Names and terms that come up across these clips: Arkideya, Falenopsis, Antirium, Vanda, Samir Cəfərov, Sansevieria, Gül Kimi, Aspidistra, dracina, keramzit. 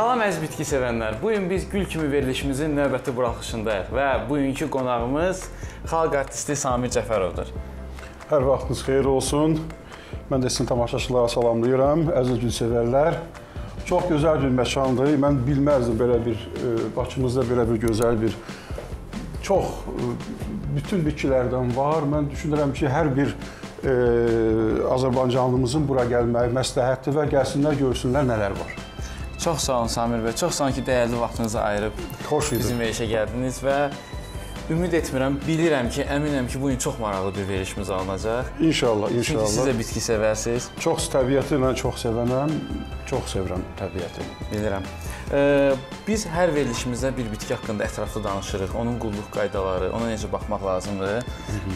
Salam əziz bitki sevənlər, bugün biz Gül Kimi verilişimizin növbəti buraxışındayıq və bugünkü qonağımız xalq artisti Samir Cəfərovdur. Hər vaxtınız xeyir olsun, mən də sizin tamaşaçılara salamlayıram, əziz gülsevərlər. Çox gözəl bir məkandır, mən bilməzdim belə bir, Bakımızda belə bir gözəl bir, çox bütün bitkilərdən var. Mən düşünürəm ki, hər bir Azərbaycanlımızın bura gəlməyi məsləhətdir və gəlsinlər, görsünlər nələr var. Çox sağ olun Samir bəy, çox sanki dəyərli vaxtınızı ayırıb bizim verişə gəldiniz və ümid etmirəm, bilirəm ki, əminəm ki, bugün çox maraqlı bir verişimiz alınacaq. İnşallah, inşallah. Çünki siz də bitki sevərsiniz. Çox təbiəti mən çox sevənəm, çox sevirəm təbiəti. Bilirəm. Biz hər verilişimizdə bir bitki haqqında ətraflı danışırıq, onun qulluq qaydaları, ona necə baxmaq lazımdır.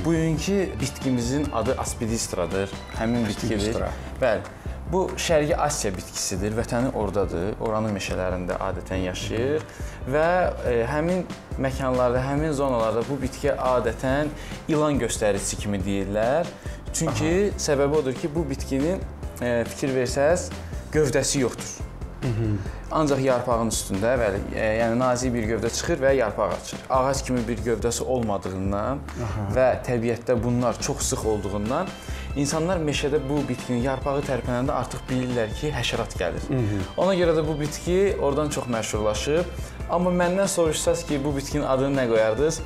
Bugünkü bitkimizin adı Aspidistradır, həmin bitkidir. Bəli. Bu, Şərqi Asiya bitkisidir, vətəni oradadır, oranın meşələrində adətən yaşayır və həmin məkanlarda, həmin zonalarda bu bitkiyə adətən ilan göstərici kimi deyirlər. Çünki səbəbi odur ki, bu bitkinin, fikir versəz, gövdəsi yoxdur. Ancaq yarpağın üstündə, yəni nazik bir gövdə çıxır və yarpaq açır. Ağac kimi bir gövdəsi olmadığından və təbiətdə bunlar çox sıx olduğundan insanlar meşədə bu bitkinin yarpağı tərpənəndə artıq bilirlər ki, həşərat gəlir. Ona görə də bu bitki oradan çox məşhurlaşıb. Amma məndən soruşsaz ki, bu bitkinin adını nə qoyardınız?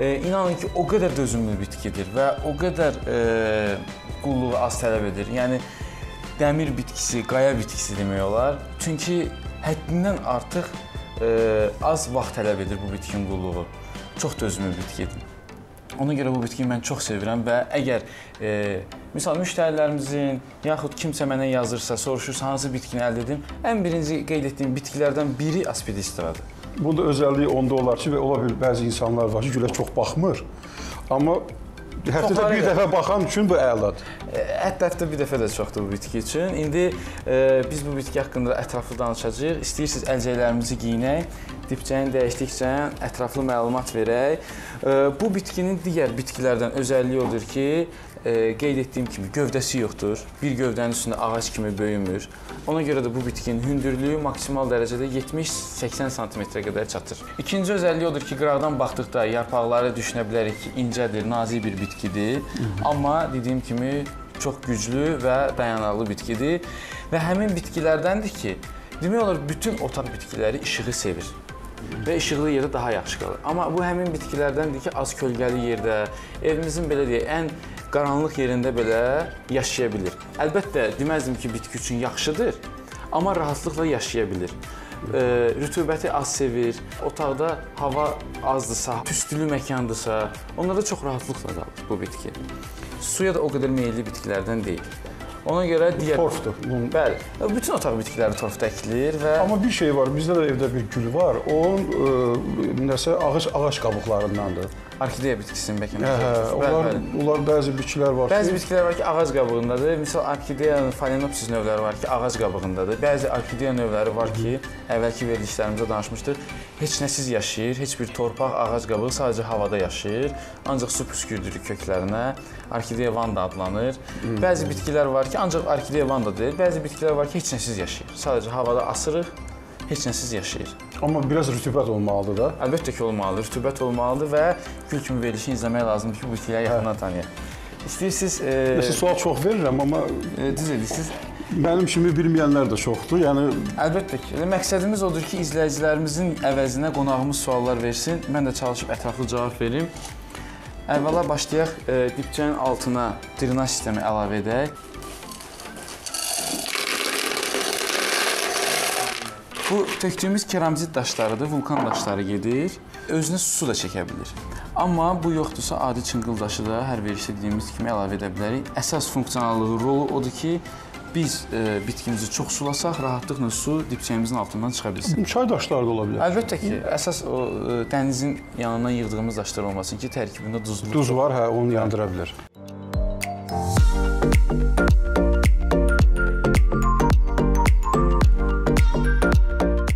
İnanın ki, o qədər dözümlü bitkidir və o qədər qulluğu az tələb edir. Yəni, dəmir bitkisi, qaya bitkisi demək olar. Çünki həddindən artıq az vaxt tələb edir bu bitkinin qulluğu. Çox dözümlü bitkidir. Ona görə bu bitkiyi mən çox sevirəm və əgər, misal, müştərilərimizin, yaxud kimsə mənə yazırsa, soruşursa hansı bitkini əldə edim, ən birinci qeyd etdiyim bitkilərdən biri Aspidistradır. Bunda özəlliyi onda olar ki, və ola bil bəzi insanlar var ki, gülə çox baxmır, amma həftədə bir dəfə baxan üçün bu əladır. Həftədə bir dəfə də çoxdur bu bitki üçün. İndi biz bu bitki haqqında ətraflı danışacaq. İstəyirsiniz əlcəklərimizi giyinək, dipçəyin dəyişdikcə ətraflı məlumat verək. Bu bitkinin digər bitkilərdən özəlliyi odur ki, qeyd etdiyim kimi gövdəsi yoxdur. Bir gövdənin üstündə ağac kimi böyümür. Ona görə də bu bitkinin hündürlüyü maksimal dərəcədə 70-80 cm qədər çatır. İkinci özəlliyi odur ki, qıraqdan baxdıqda yarpaqları düşünə bilərik ki, incədir, nazik bir bitkidir. Amma dediyim kimi çox güclü və dayanıqlı bitkidir və həmin bitkilərdəndir ki, demək olar bütün otaq bitkiləri işığı sevir və işıqlı yerdə daha yaxşı qalır. Amma bu həmin bitkilərdəndir ki, az kölgəli yerdə, evimizin belə deyək, ən qaranlıq yerində belə yaşaya bilir. Əlbəttə, deməzdim ki, bitki üçün yaxşıdır, amma rahatlıqla yaşaya bilir. Rütubəti az sevir, otaqda hava azdırsa, tüstülü məkandırsa, onlarda çox rahatlıqla qalır bu bitki. Suya da o qədər meyilli bitkilərdən deyil. Ona görə digər... Torfdur. Bəli, bütün otaq bitkiləri torfda əkilir və... Amma bir şey var, bizdə də evdə bir gül var, onun nəsə ağac qabıqlarındandır. Arkideya bitkisinin bəkəndə. Onlar bəzi bitkilər var ki... Bəzi bitkilər var ki, ağac qabığındadır. Misal, Arkideyanın Falenopsis növləri var ki, ağac qabığındadır. Bəzi Arkideya növləri var ki, əvvəlki verilişlərimizə danışmışdır, heç nəsiz yaşayır, heç bir torpaq, ağac qabığı sadəcə havada yaşayır, ancaq su püskürdür köklərinə. Arkideya vanda adlanır. Bəzi bitkilər var ki, ancaq Arkideya vanda deyil, bəzi bitkilər var ki, heç nəsiz yaşayır. Sadəcə havada asırıq, heç nəsiz yaşayır. Amma biraz rütubət olmalıdır da? Əlbəttə ki, olmalıdır. Rütubət olmalıdır və Gül Kimi verilişini izləmək lazımdır ki, bu bitkiləri yaxından tanıyaq. İstəyirsiniz... Siz sual çox verirəm, amma... Düz edirsiniz. Mənim kimi bilməyənlər də çoxdur, yəni... Əlbəttə ki, məqsədimiz odur ki, izləyicilərimizin əvəzinə qonağımız suallar versin, mən də çalışıb ətraflı cavab verim. Əvvəla başlayaq, dipçənin altına drenaj sistemi əlavə edək. Bu, tökdüyümüz keramzit daşlarıdır, vulkan daşları gedir. Özünə su da çəkə bilir. Amma bu yoxdursa, adi çınqıl daşı da hər verişdə dediyimiz kimi əlavə edə bilərik. Əsas funksionallığı, rolu odur ki, biz bitkimizi çox sulasaq, rahatlıqla su dipçəyimizin altından çıxa bilsin. Çay daşları da ola bilər. Əlbəttə ki, əsas o dənizin yanından yığdığımız daşlar olmasın ki, tərkibində duzlu. Duz var, hə, onu yandıra bilər.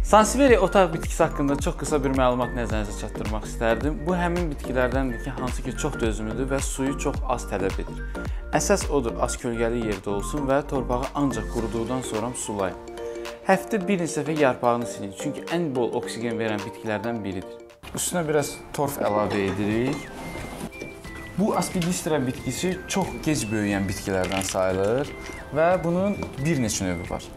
Sansevieria otaq bitkisi haqqında çox qısa bir məlumat nəzərinizə çatdırmaq istərdim. Bu, həmin bitkilərdəndir ki, hansı ki, çox dözümlüdür və suyu çox az tələb edir. Əsas odur, az kölgəli yerdə olsun və torpağı ancaq quruduqdan sonra sulayın. Həftə bir neçə dəfə yarpağını silin, çünki ən bol oksigen verən bitkilərdən biridir. Üstünə biraz torf əlavə edirik. Bu Aspidistra bitkisi çox gec böyüyən bitkilərdən sayılır və bunun bir neçə növü var.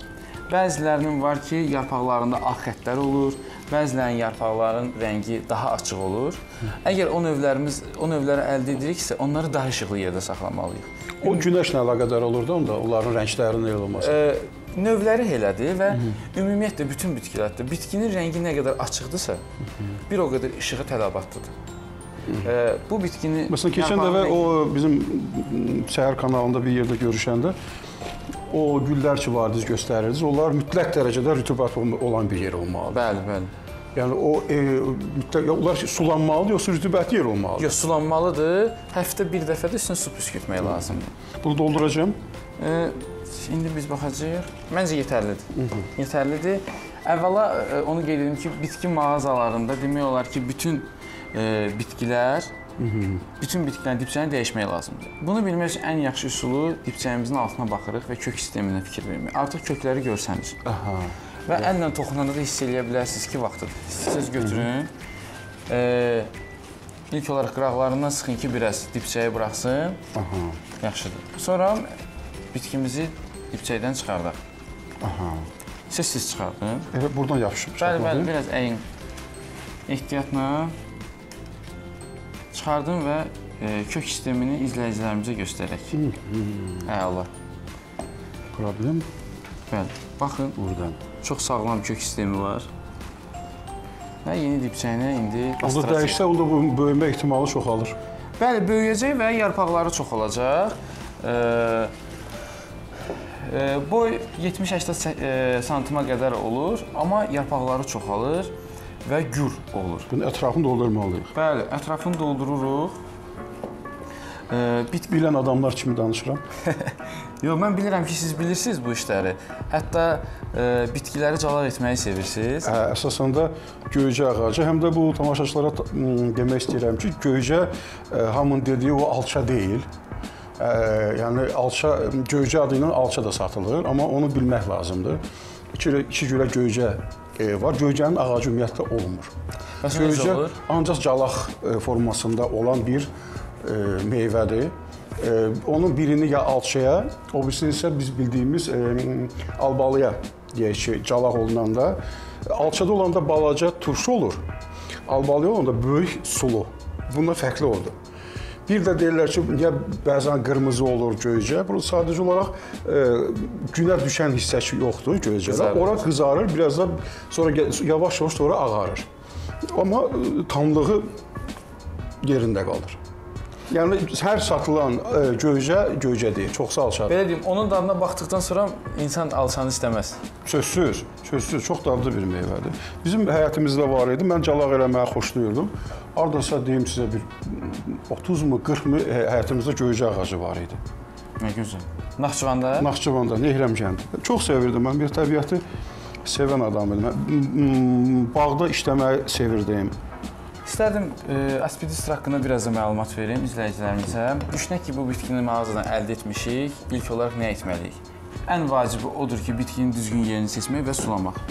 Bəzilərinin var ki, yarpaqlarında ağ xəttlər olur, bəzilərinin yarpaqların rəngi daha açıq olur. Əgər o növləri əldə ediriksə, onları daha işıqlı yerdə saxlamalıyıq. O günəşlə əlaqədar olurdu onda, onların rənglərinin elə olması. Növləri elədir və ümumiyyətlə bütün bitkilərdə bitkinin rəngi nə qədər açıqdırsa, bir o qədər işığı tələbatlıdır. Bu bitkini... Məsələn, keçən dəfə o bizim səhər kanalında bir yerdə görüşəndə o güllər ki vardır, göstərirdiniz, onlar mütləq dərəcədə rütubət olan bir yer olmalıdır. Bəli, bəli. Yəni, onlar sulanmalıdır, yoxsa rütubətli yer olmalıdır? Yox, sulanmalıdır. Həftə bir dəfə də üstünə su püskürtmək lazımdır. Bunu dolduracağım. İndi biz baxacağıq. Məncə yetərlidir. Yetərlidir. Əvvəla onu qeyd edim ki, bitki mağazalarında demək olar ki, bütün bitkilərin dibçəyini dəyişmək lazımdır. Bunu bilmək üçün ən yaxşı üsulu dibçəyimizin altına baxırıq və kök sisteminə fikir vermək. Artıq kökləri görsənir. Və əllə toxunanda da hiss eləyə bilərsiniz ki, vaxtıdır. Siz götürün. İlk olaraq qıraqlarından sıxın ki, biraz dibçəyi bıraxsın. Yaxşıdır. Sonra bitkimizi dibçəkdən çıxardaq. Siz çıxardın. Buradan yapışıb. Bəli, bəli, biraz əyin ehtiyatla. Çıxardım və kök sistemini izləyicilərimizə göstərək. Əla. Problem? Bəli, baxın, çox sağlam kök sistemi var. Və yeni dibçəyinə indi... Onda dəyişsə, onda bu böyümə ehtimalı çoxalır. Bəli, böyüyəcək və yarpaqları çoxalacaq. Boy 70-80 santima qədər olur, amma yarpaqları çoxalır. Və gür olur. Bunun ətrafını doldurmalıyıq. Bəli, ətrafını doldururuq. Bilən adamlar kimi danışıram. Yox, mən bilirəm ki, siz bilirsiniz bu işləri. Hətta bitkiləri calar etməyi sevirsiniz. Əsasən də göycə ağacı. Həm də bu tamaşaçılara demək istəyirəm ki, göycə hamının dediyi o alça deyil. Yəni, göycə adı ilə alça da satılır, amma onu bilmək lazımdır. İki gülə göycə var. Göycənin ağacı ümumiyyətlə olmur. Göycə ancaq calaq formasında olan bir meyvədir. Onun birini ya alçaya, o birisini isə biz bildiyimiz albalıya deyək ki, calaq olunanda. Alçada olanda balaca turşu olur, albalıya olanda böyük sulu. Bununla fərqli oldu. Bir də deyirlər ki, bəzən qırmızı olur göycə, bunu sadəcə olaraq günə düşən hissəsi yoxdur göycədə. Ora qızarır, biraz da yavaş-yavaş sonra ağarır. Amma tamlığı yerində qalır. Yəni, hər satılan göycə, göycə deyil, çoxsa alçadır. Belə deyim, onun dadına baxdıqdan sonra insan alçanı istəməz. Sözsüz, sözsüz, çox dadlı bir meyvədir. Bizim həyətimizdə var idi, mən calaq eləməyi xoşlayırdım. Ardasa deyim sizə bir 30 mu, 40 mu həyətimizdə göycə ağacı var idi. Nə gözəl. Naxçıvanda? Naxçıvanda, Nehrəm kəndi. Çox sevirdim mən, bir təbiəti sevən adam idim. Bağda işləməyi sevirdim. İstərdim Aspidistra haqqında biraz da məlumat verim izləyicilərimizə. Düşünək ki, bu bitkini mağazadan əldə etmişik, ilk olaraq nə etməliyik? Ən vacibi odur ki, bitkinin düzgün yerini seçmək və sulamaq.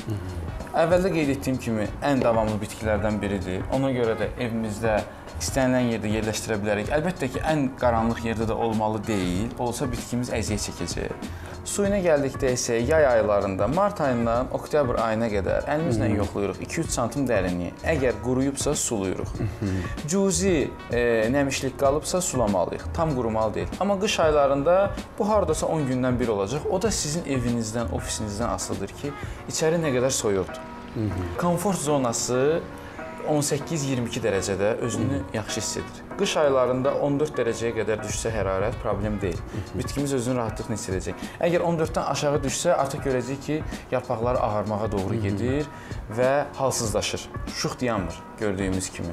Əvvəldə qeyd etdiyim kimi, ən davamlı bitkilərdən biridir. Ona görə də evimizdə istənilən yerdə yerləşdirə bilərik. Əlbəttə ki, ən qaranlıq yerdə də olmalı deyil, olsa bitkimiz əziyyət çəkəcək. Suyuna gəldikdə isə yay aylarında, mart ayından oktyabr ayına qədər əlimizlə yoxlayırıq 2-3 santim dərinliyi. Əgər quruyubsa, suluyuruq. Cüzi nəmişlik qalıbsa, sulamalıyıq. Tam qurumalı deyil. Amma qış aylarında bu haradasa 10 gündən bir olacaq. O da sizin evinizdən, ofisinizdən asılıdır ki, içəri nə qədər soyuqdur. Komfort zonası 18-22 dərəcədə özünü yaxşı hiss edir. Qış aylarında 14 dərəcəyə qədər düşsə hərarət problem deyil. Bitkimiz özünü rahatlıqla hiss edəcək. Əgər 14-dən aşağı düşsə, artıq görəcək ki, yarpaqları ağarmağa doğru gedir və halsızlaşır. Şux dayanmır gördüyümüz kimi.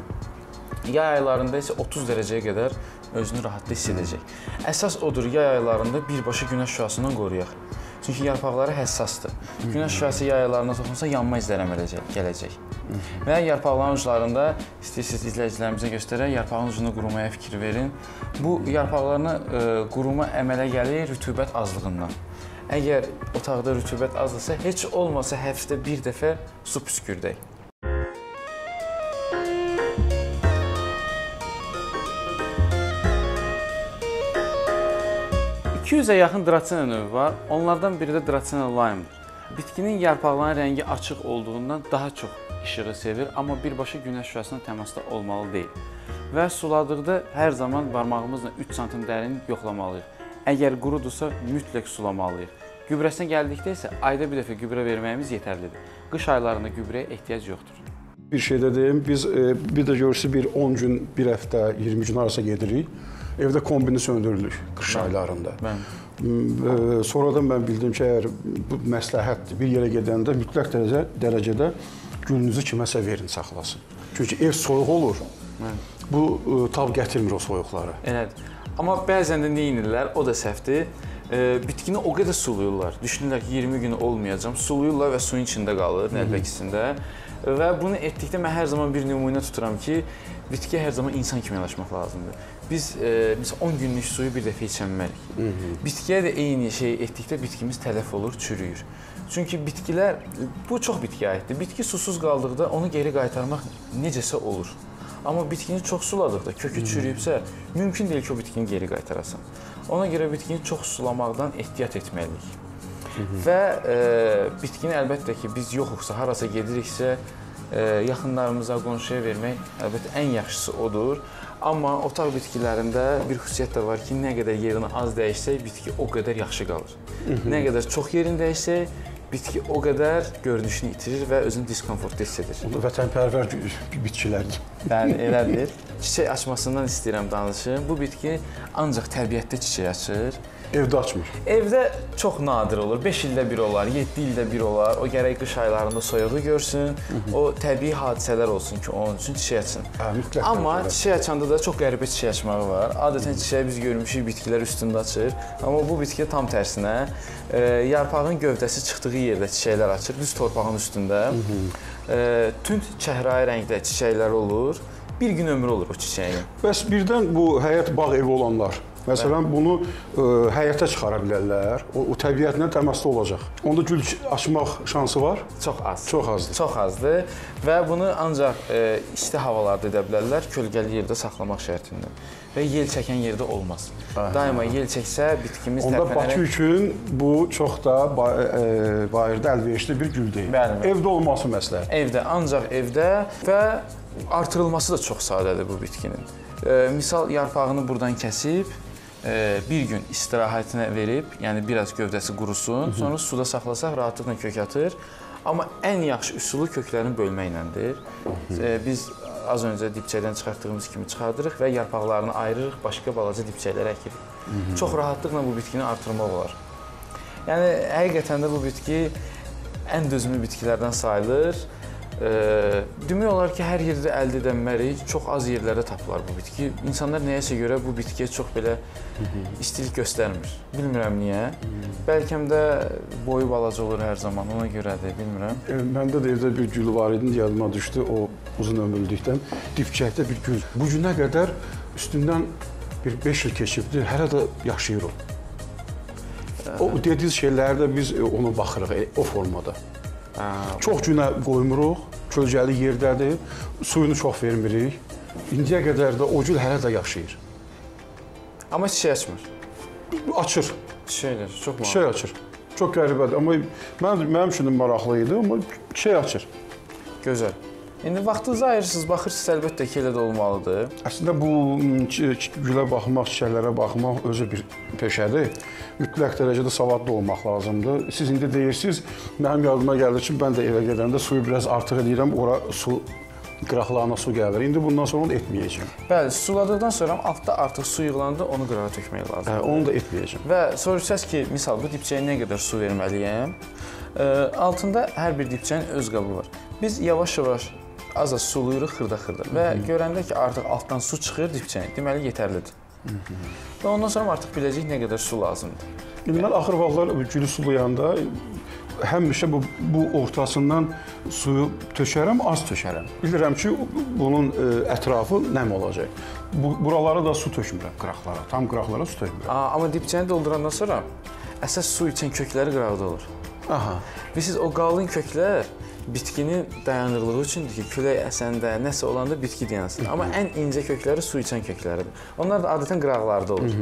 Yay aylarında isə 30 dərəcəyə qədər özünü rahatlı hiss edəcək. Əsas odur, yay aylarında birbaşa günəş şüasından qoruyaq. Çünki yarpaqları həssasdır. Günəş şüası yay aylarına toxunsa, yanma izlərə gələcək. Və yarpaqların uclarında, istəyirsiniz izləyicilərimizə göstərək, yarpağın ucunu qurumaya fikir verin. Bu, yarpaqlarına quruma əmələ gəlir rütubət azlığından. Əgər otaqda rütubət azdırsa, heç olmasa həftə bir dəfə su püskürdək. %100-ə yaxın dracina növü var, onlardan biri də dracina lime'dir. Bitkinin yarpaqlarının rəngi açıq olduğundan daha çox işığı sevir, amma birbaşa günəş şüasına təmasda olmalı deyil. Və suladıqda hər zaman barmağımızla 3 sm dərinlik yoxlamalıyıq. Əgər qurudursa, mütləq sulamalıyıq. Gübrəsinə gəldikdə isə ayda bir dəfə gübrə verməyimiz yetərlidir. Qış aylarında gübrəyə ehtiyac yoxdur. Bir şey də deyim, biz bir də görürsünüz, bir 10 gün, bir həftə, 20 gün arası gedirik. Evdə kombini söndürülür qış aylarında. Sonradan mən bildim ki, əgər bu məsləhətdir, bir yerə gedəndə mütləq dərəcədə gülünüzü kiməsə verin, saxlasın. Çünki ev soyuq olur, bu tab gətirmir o soyuqları. Elədir. Amma bəzən də neynirlər, o da səhvdir. Bitkini o qədər suluyurlar, düşünürlər ki, 20 gün olmayacam, suluyurlar və suyun içində qalır, nəlbəkisində. Və bunu etdikdə mən hər zaman bir nümunə tuturam ki, bitkiyə hər zaman insan kimi yanaşmaq lazımdır. Biz 10 günlük suyu bir dəfə içəməliyik. Bitkiyə də eyni şey etdikdə bitkimiz tələf olur, çürüyür. Çünki bitkilər, bu çox bitkiyə aiddir. Bitki susuz qaldıqda onu geri qaytarmaq necəsə olur. Amma bitkini çox suladıqda, kökü çürüyübsə, mümkün deyil ki, o bitkini geri qaytarasan. Ona görə bitkini çox sulamaqdan ehtiyat etməliyik. Və bitkini əlbəttə ki, biz yoxuqsa, harasa gediriksə, yaxınlarımıza, qonşuya vermək əlbəttə ən yaxşısı odur. Amma otaq bitkilərində bir xüsusiyyət də var ki, nə qədər yerini az dəyişsək, bitki o qədər yaxşı qalır. Nə qədər çox yerini dəyişsək, bitki o qədər görünüşünü itirir və özünü diskomfortda hiss edir. O da vətənpərvər bitkilərdir. Bəli, elədir. Çiçək açmasından istəyirəm danışım. Bu bitki ancaq təbiətdə çiçək açır. Evdə açmır. Evdə çox nadir olur. 5 ildə bir olar, 7 ildə bir olar. O gərək qış aylarında soyuğu görsün. O təbii hadisələr olsun ki, onun üçün çiçək açın. Amma çiçək açanda da çox qəribə çiçək açmağı var. Adətən çiçək biz görmüşük, bitkilər üstündə açır. Amma bu bitki tam tərsinə. Yarpağın gövdəsi çıxdığı yerdə çiçəklər açır, düz torpağın üstündə. Tünd çəhrayı rəngdə çiçəklər olur. Bir gün ömrü olur o çiçəyin. Bəs birdən bu həyət bağ evi olanlar, məsələn, bunu həyətə çıxara bilərlər, o təbiətlə təmasda olacaq. Onda gül açmaq şansı var? Çox az. Çox azdır. Çox azdır və bunu ancaq isti havalarda edə bilərlər, kölgəli yerdə saxlamaq şərtində və yel çəkən yerdə olmaz. Daima yel çəksə bitkimiz tərpənərək... Onda Bakı üçün bu çox da bayırda əlverişli bir gül deyil. Evdə olması məsələ. Evdə, ancaq evdə və artırılması da çox sadədir bu bitkinin. Misal, yarpağını buradan kəsib, bir gün istirahətinə verib, yəni bir az gövdəsi qurusun, sonra suda saxlasaq rahatlıqla kök atır. Amma ən yaxşı üsulu köklərin bölməkləndir. Biz az öncə dibçəkdən çıxartdığımız kimi çıxardırıq və yarpaqlarını ayırırıq, başqa balaca dibçəklərə əkirik. Çox rahatlıqla bu bitkini artırmaq olar. Yəni, həqiqətən də bu bitki ən dözümlü bitkilərdən sayılır. Demək olar ki, hər yerdə əldə edənmərik, çox az yerlərdə tapılar bu bitki. İnsanlar nəyəsə görə bu bitkiyə çox belə istilik göstərmir. Bilmirəm niyə. Bəlkəm də boyu balaca olur hər zaman, ona görə də bilmirəm. Məndə də evdə bir gül var idi, yadıma düşdü o uzun ömürlükdən. Dibçəkdə bir gül. Bu günə qədər üstündən bir 5 il keçibdir, hələ də yaşayır o. O dediyiz şeylərdə biz ona baxırıq o formada. Çox günə qoymuruq, kölgəli yerdədir, suyunu çox vermirik. İndiyə qədər də o gül hələ də yaşayır. Amma çiçək açmır. Açır. Çiçəkdir, çox maraqlı. Çiçək açır. Çox qəribədir, amma mənim üçün maraqlı idi, amma çiçək açır. Gözəl. İndi vaxtınızı ayırırsınız, baxırsınız, əlbəttə ki, elə də olmalıdır. Əslində, bu gülə baxmaq, çiçəklərə baxmaq özü bir peşədir. Mütləq dərəcədə savadlı olmaq lazımdır. Siz indi deyirsiniz, mənim yardıma gəldi ki, mən də evə gedəndə suyu biraz artıq edirəm, ora su, qıraqlarına su gəlir. İndi bundan sonra onu etməyəcəm. Bəli, suladıqdan sonra altda artıq su yığılandı, onu qırağa tökmək lazımdır. Onu da etməyəcəm. Və soruşsaz ki, misal, bu dibçəyə nə qədər su verməliyəm? Altında hər bir dibçənin öz qabı var. Biz yavaş-yavaş az-az suluyuruq xırda-xırda və görəndə ki, artıq altdan su çıxır dibçəyin, deməli, yetərlidir. Və ondan sonra artıq biləcəyik nə qədər su lazımdır. Mən axır vaxtlar gülü sulayanda həmişə bu ortasından suyu tökərəm, az tökərəm. Bilirəm ki, bunun ətrafı nəm olacaq. Buralara da su tökmürəm, qıraqlara, tam qıraqlara su tökmürəm. Amma dibçəni doldurandan sonra əsas su içən kökləri qıraqda olur. Aha. Və siz o qalın köklər bitkinin dayanırlığı üçündür ki, külək əsəndə, nəsə olanda bitki dayansın. Amma ən incə kökləri su içən kökləridir. Onlar da adətən qıraqlarda olur.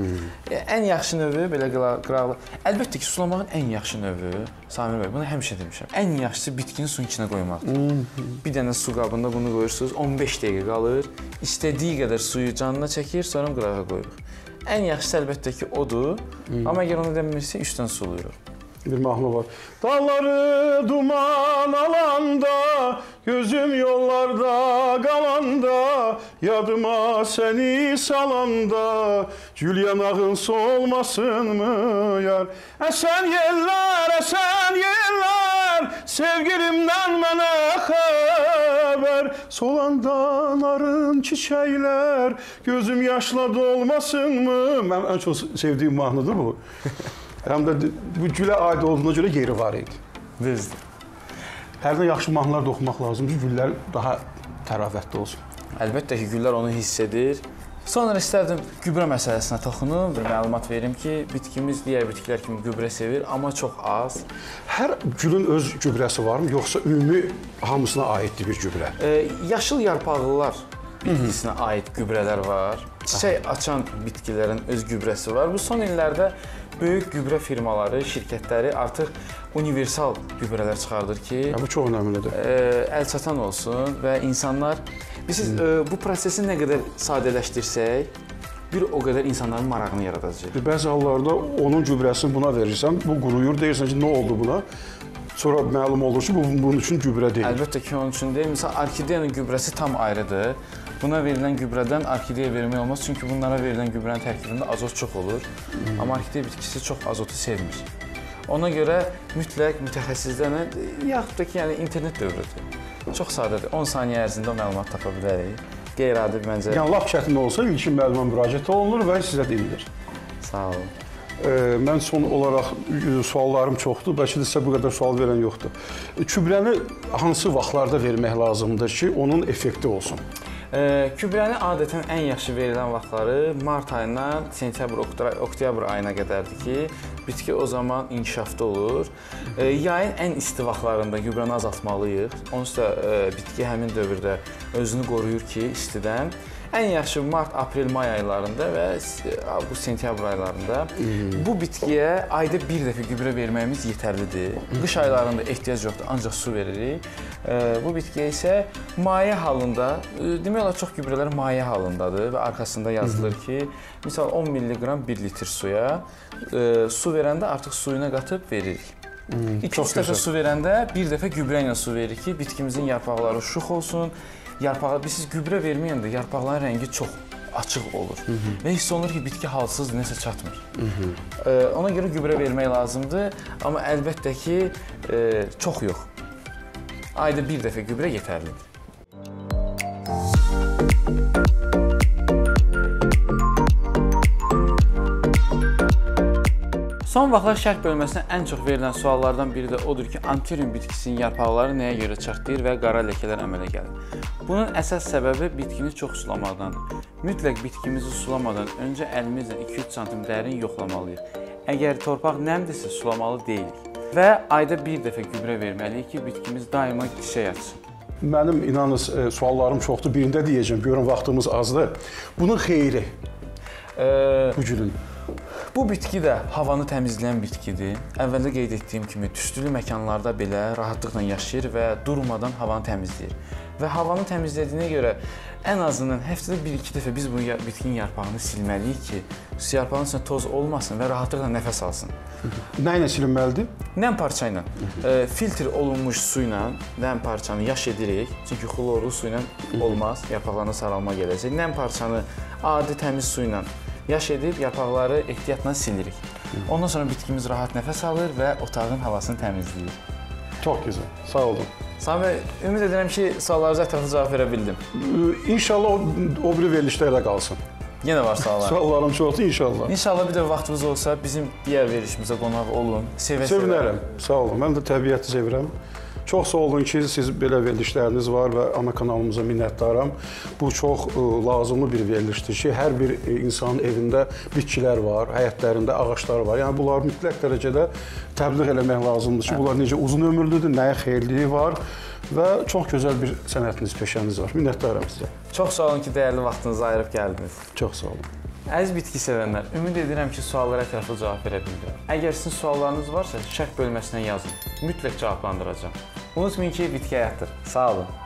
Ən yaxşı növü, belə qıraqlı... Əlbəttə ki, sulamağın ən yaxşı növü, Samir bəy, bunu həmişə demişəm, ən yaxşısı bitkinin suyun içinə qoymaqdır. Bir dənə su qabında bunu qoyursunuz, 15 dəqiqə qalır, istədiyi qədər suyu canına çəkir, sonra qırağa qoyuruq. Ən yaxşısı əlbəttə ki, odur, amma əgər onu demirsə, üstdən suluyuruq. Bir mahnı var. Dağları duman alanda, gözüm yollarda qalanda, yadıma seni salanda, gül yanağın solmasın mı yar? Əsən yellər, sevgilimdən mənə xəbər, solandan arın çiçəklər, gözüm yaşla dolmasın mı? Mənim ən çox sevdiyim mahnıdır bu. Həm də bu gülə aid olduğuna görə yeri var idi. Düzdür. Hərdən yaxşı mahnılar da oxumaq lazımdır ki, güllər daha tərafətli olsun. Əlbəttə ki, güllər onu hiss edir. Sonra istərdim gübrə məsələsinə toxunum, bir məlumat verim ki, bitkimiz digər bitkilər kimi gübrə sevir, amma çox az. Hər gülün öz gübrəsi varmı, yoxsa ümumi hamısına aiddir bir gübrə? Yaşıl yarpaqlılar bitkisinə aid gübrələr var. Çiçək açan bitkilərin öz gübrəsi var. Bu son illərdə böyük gübrə firmaları, şirkətləri artıq universal gübrələr çıxardır ki... Bu çox önəmlidir. ...əl çatan olsun və insanlar... Biz bu prosesi nə qədər sadələşdirsək, bir o qədər insanların marağını yaradacaq. Bəzi hallarda onun gübrəsini buna verirsən, bu quruyur, deyirsən ki, nə oldu buna? Sonra məlum olur ki, bunun üçün gübrə deyil. Əlbəttə ki, onun üçün deyil. Misal, Arkideyanın gübrəsi tam ayrıdır. Buna verilən gübrədən Arkideya vermək olmaz, çünki bunlara verilən gübrənin tərkibində azot çox olur. Amma Arkideya bitkisi çox azotu sevmir. Ona görə mütləq mütəxəssislərlə, yaxud da ki, internet dövrüdür. Çox sadədir. 10 saniyə ərzində o məlumat tapa bilərik. Qeyri-adi bir məncə... Yəni, lap çətin olsa, ilkin məluma müraciət olunur və sizə deyilir. Sağ olun. Mən son olaraq suallarım çoxdur, bəlkə də sizə bu qədər sual verən yoxdur. Gübrəni hansı vaxtlarda vermək lazımdır ki, onun effekti olsun? Gübrəni adətən ən yaxşı verilən vaxtları mart ayından sentyabr-oktyabr ayına qədərdir ki, bitki o zaman inkişafda olur. Yayın ən isti vaxtlarında gübrəni azaltmalıyıq. Onun üstə bitki həmin dövrdə özünü qoruyur ki, istidən. Ən yaxşı mart, aprel, may aylarında və avqust-sentyabr aylarında bu bitkiyə ayda bir dəfə gübrə verməyimiz yetərlidir. Qış aylarında ehtiyac yoxdur, ancaq su veririk. Bu bitkiyə isə maye halında, demək olar çox gübrələr maye halındadır və arkasında yazılır ki, misal 10 milligram 1 litr suya, su verəndə artıq suyuna qatıb veririk. 2-3 dəfə su verəndə bir dəfə gübrə ilə su verir ki, bitkimizin yarpaqları şux olsun. Biz siz gübrə verməyəndə yarpaqların rəngi çox açıq olur və hiss olunur ki, bitki halsızdır, nəsə çatmır. Ona görə gübrə vermək lazımdır, amma əlbəttə ki, çox yox. Ayda bir dəfə gübrə yetərlidir. Son vaxtlar şərh bölməsinə ən çox verilən suallardan biri də odur ki, Antirium bitkisinin yarpaqları nəyə görə çartlayır və qara ləkələr əmələ gəlir? Bunun əsas səbəbi bitkini çox sulamaqdandır. Mütləq bitkimizi sulamadan öncə əlimizlə 2-3 cm dərin yoxlamalıyıq. Əgər torpaq nəmdirsə, sulamalı deyilik. Və ayda bir dəfə gübrə verməliyik ki, bitkimiz daima dişə yatsın. Mənim, inanınız, suallarım çoxdur. Birində deyəcəm, görün, vaxtımız azdır. Bunun xeyri bu gülün. Bu bitki də havanı təmizləyən bitkidir. Əvvəldə qeyd etdiyim kimi, tüstülü məkanlarda belə rahatlıqla yaşayır və durmadan havanı təmizləyir. Və havanı təmizlədiyinə görə ən azından həftədə 1-2 dəfə biz bu bitkinin yarpağını silməliyik ki, yarpağın üstündə toz olmasın və rahatlıqla nəfəs alsın. Nə ilə silinməlidir? Nəm parça ilə. Filtr olunmuş su ilə nəm parçanı yaş edirik, çünki xlorlu su ilə olmaz, yarpaqlarına saralma gələcək. Nəm parçanı adi təmiz su ilə yaş edib, yarpaqları ehtiyatla silirik. Ondan sonra bitkimiz rahat nəfəs alır və otağın havasını təmizləyir. Çox gözəl, sağ olun. Samir bəy, ümid edirəm ki, suallarınıza ətraflı cavab verə bildim. İnşallah o biri verilişlərdə qalsın. Yenə var suallar. Suallarım çoxdur, inşallah. İnşallah bir də vaxtımız olsa, bizim digər verilişimizə qonaq olun. Sevinərəm, sağ olun. Mən də təbiəti sevirəm. Çox sağ olun ki, siz belə verilişləriniz var və ana kanalımıza minnətdaram. Bu çox lazımlı bir verilişdir ki, hər bir insanın evində bitkilər var, həyətlərində ağaclar var. Yəni bunları mütləq dərəcədə təbliğ eləmək lazımdır ki, bunlar necə uzun ömürlüdür, nəyə xeyirliyi var və çox gözəl bir sənətiniz, peşəniz var. Minnətdaram sizə. Çox sağ olun ki, dəyərli vaxtınızı ayırıb gəldiniz. Çox sağ olun. Əziz bitki sevənlər, ümid edirəm ki, suallara ətraflı cavab verə bildim. Əgər sizin suallarınız varsa, şərh bölməsinə yazın. Mütləq cavablandıracağım. Unutmayın ki, bitki həyattır. Sağ olun.